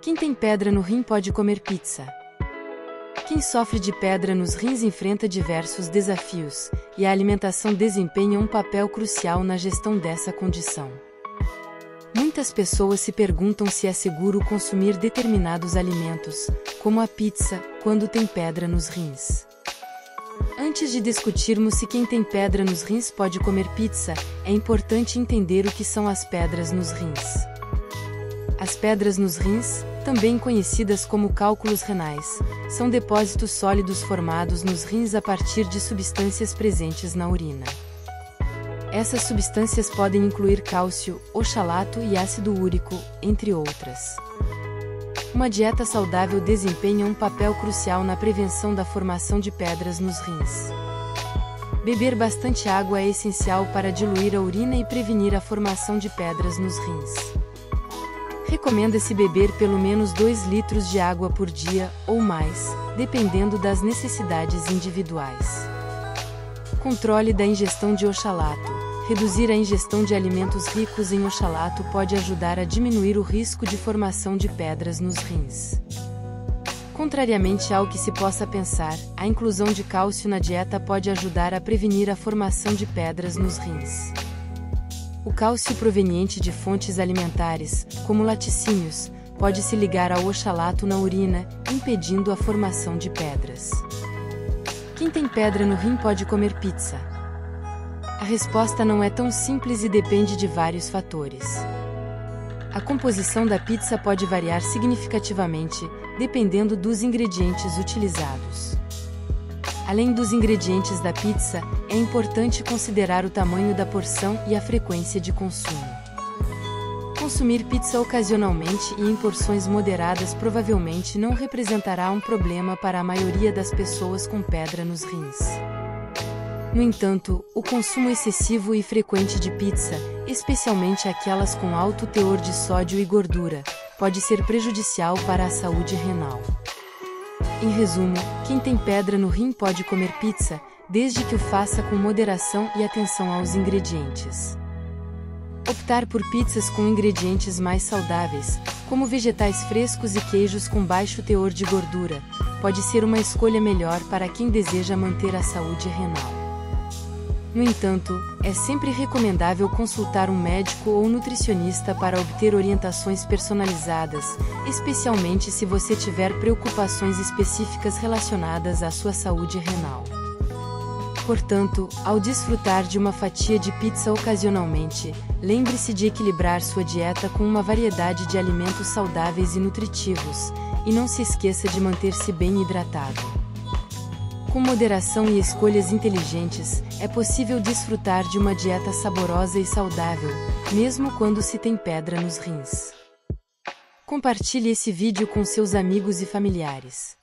Quem tem pedra no rim pode comer pizza. Quem sofre de pedra nos rins enfrenta diversos desafios, e a alimentação desempenha um papel crucial na gestão dessa condição. Muitas pessoas se perguntam se é seguro consumir determinados alimentos, como a pizza, quando tem pedra nos rins. Antes de discutirmos se quem tem pedra nos rins pode comer pizza, é importante entender o que são as pedras nos rins. As pedras nos rins, também conhecidas como cálculos renais, são depósitos sólidos formados nos rins a partir de substâncias presentes na urina. Essas substâncias podem incluir cálcio, oxalato e ácido úrico, entre outras. Uma dieta saudável desempenha um papel crucial na prevenção da formação de pedras nos rins. Beber bastante água é essencial para diluir a urina e prevenir a formação de pedras nos rins. Recomenda-se beber pelo menos 2 litros de água por dia, ou mais, dependendo das necessidades individuais. Controle da ingestão de oxalato. Reduzir a ingestão de alimentos ricos em oxalato pode ajudar a diminuir o risco de formação de pedras nos rins. Contrariamente ao que se possa pensar, a inclusão de cálcio na dieta pode ajudar a prevenir a formação de pedras nos rins. O cálcio proveniente de fontes alimentares, como laticínios, pode se ligar ao oxalato na urina, impedindo a formação de pedras. Quem tem pedra no rim pode comer pizza? A resposta não é tão simples e depende de vários fatores. A composição da pizza pode variar significativamente, dependendo dos ingredientes utilizados. Além dos ingredientes da pizza, é importante considerar o tamanho da porção e a frequência de consumo. Consumir pizza ocasionalmente e em porções moderadas provavelmente não representará um problema para a maioria das pessoas com pedra nos rins. No entanto, o consumo excessivo e frequente de pizza, especialmente aquelas com alto teor de sódio e gordura, pode ser prejudicial para a saúde renal. Em resumo, quem tem pedra no rim pode comer pizza, desde que o faça com moderação e atenção aos ingredientes. Optar por pizzas com ingredientes mais saudáveis, como vegetais frescos e queijos com baixo teor de gordura, pode ser uma escolha melhor para quem deseja manter a saúde renal. No entanto, é sempre recomendável consultar um médico ou nutricionista para obter orientações personalizadas, especialmente se você tiver preocupações específicas relacionadas à sua saúde renal. Portanto, ao desfrutar de uma fatia de pizza ocasionalmente, lembre-se de equilibrar sua dieta com uma variedade de alimentos saudáveis e nutritivos, e não se esqueça de manter-se bem hidratado. Com moderação e escolhas inteligentes, é possível desfrutar de uma dieta saborosa e saudável, mesmo quando se tem pedra nos rins. Compartilhe esse vídeo com seus amigos e familiares.